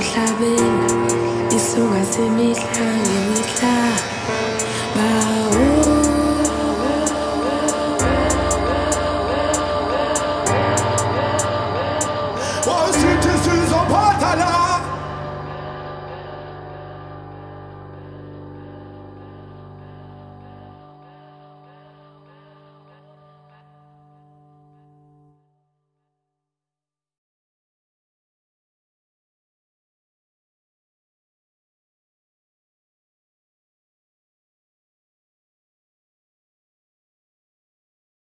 emhlabeni isuka semihla ngemihla.